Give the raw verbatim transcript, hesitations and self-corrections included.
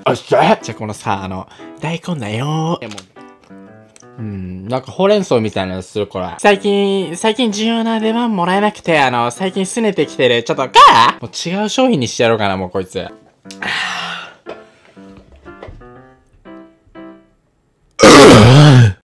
よっしゃ。じゃあこのさ、あの、大根だよー。うん、なんかほうれん草みたいなのするこれ。最近、最近重要な出番もらえなくて、あの、最近拗ねてきてる、ちょっとガーもう違う商品にしてやろうかな、もうこいつ。